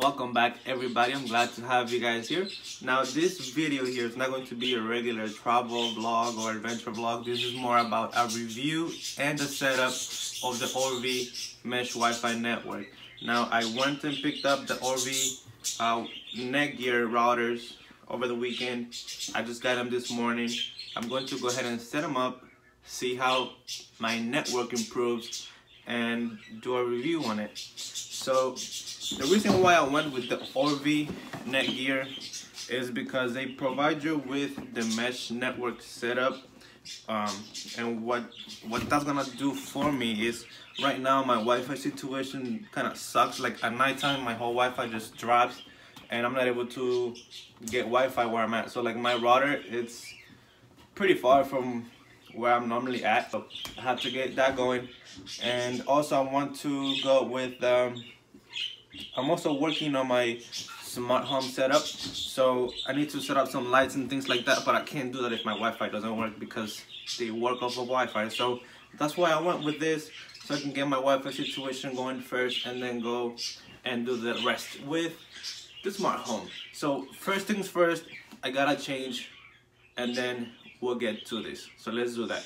Welcome back, everybody. I'm glad to have you guys here. Now, this video here is not going to be a regular travel vlog or adventure vlog. This is more about a review and the setup of the Orvi mesh Wi-Fi network. Now, I went and picked up the Orvi Netgear routers over the weekend. I just got them this morning. I'm going to go ahead and set them up, see how my network improves, and do a review on it. So the reason why I went with the Orvi Netgear is because they provide you with the mesh network setup, and what that's gonna do for me is, right now my Wi-Fi situation kind of sucks. Like at nighttime, my whole Wi-Fi just drops, and I'm not able to get Wi-Fi where I'm at. So like my router, it's pretty far from where I'm normally at, so I have to get that going. And also I want to go with I'm also working on my smart home setup, so I need to set up some lights and things like that, but I can't do that if my Wi-Fi doesn't work because they work off of Wi-Fi. So that's why I went with this, so I can get my Wi-Fi situation going first and then go and do the rest with the smart home. So first things first, I gotta change and then we'll get to this. So let's do that.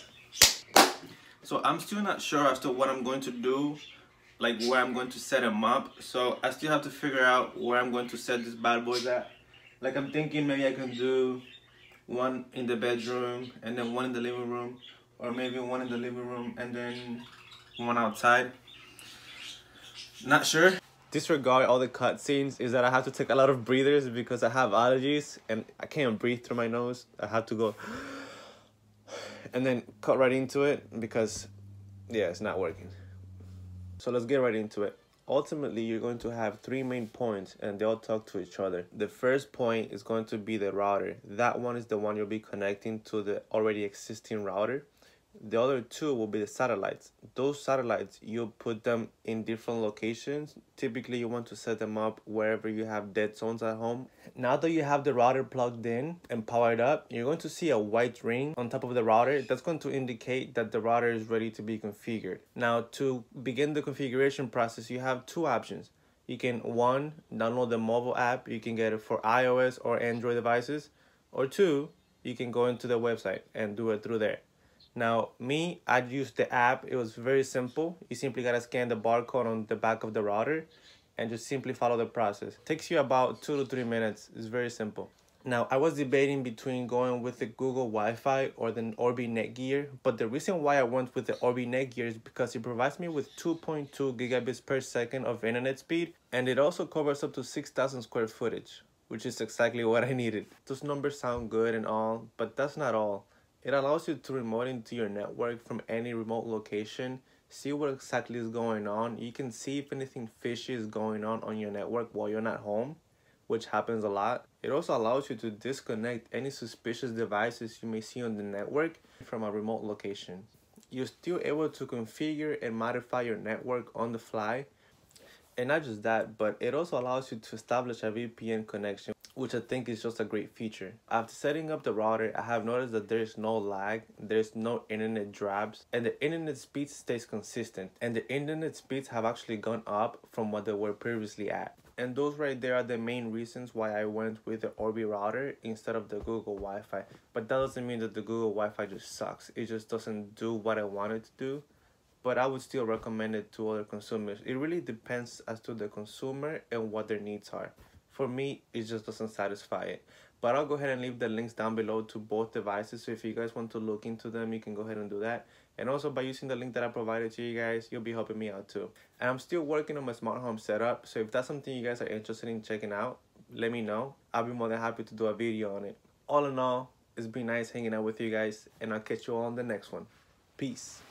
So I'm still not sure as to what I'm going to do, like where I'm going to set them up. So I still have to figure out where I'm going to set this bad boy at. Like I'm thinking maybe I can do one in the bedroom and then one in the living room, or maybe one in the living room and then one outside. Not sure. Disregard all the cutscenes is that I have to take a lot of breathers because I have allergies and I can't breathe through my nose. I have to go and then cut right into it because, yeah, it's not working. So let's get right into it. Ultimately, you're going to have three main points and they all talk to each other. The first point is going to be the router. That one is the one you'll be connecting to the already existing router. The other two will be the satellites. Those satellites, you'll put them in different locations. Typically, you want to set them up wherever you have dead zones at home. Now that you have the router plugged in and powered up, you're going to see a white ring on top of the router. That's going to indicate that the router is ready to be configured. Now, to begin the configuration process, you have two options. You can, one, download the mobile app. You can get it for iOS or Android devices. Or two, you can go into the website and do it through there. Now, me, I'd used the app. It was very simple. You simply gotta scan the barcode on the back of the router and just simply follow the process. It takes you about 2 to 3 minutes. It's very simple. Now, I was debating between going with the Google Wi-Fi or the Orvi Netgear, but the reason why I went with the Orvi Netgear is because it provides me with 2.2 gigabits per second of internet speed, and it also covers up to 6,000 square footage, which is exactly what I needed. Those numbers sound good and all, but that's not all. It allows you to remote into your network from any remote location, see what exactly is going on. You can see if anything fishy is going on your network while you're not home, which happens a lot. It also allows you to disconnect any suspicious devices you may see on the network from a remote location. You're still able to configure and modify your network on the fly. And not just that, but it also allows you to establish a VPN connection, which I think is just a great feature. After setting up the router, I have noticed that there's no lag, there's no internet drops, and the internet speed stays consistent. And the internet speeds have actually gone up from what they were previously at. And those right there are the main reasons why I went with the Orvi router instead of the Google Wi-Fi. But that doesn't mean that the Google Wi-Fi just sucks. It just doesn't do what I wanted to do. But I would still recommend it to other consumers. It really depends as to the consumer and what their needs are. For me, it just doesn't satisfy it. But I'll go ahead and leave the links down below to both devices. So if you guys want to look into them, you can go ahead and do that. And also by using the link that I provided to you guys, you'll be helping me out too. And I'm still working on my smart home setup. So if that's something you guys are interested in checking out, let me know. I'll be more than happy to do a video on it. All in all, it's been nice hanging out with you guys, and I'll catch you all on the next one. Peace.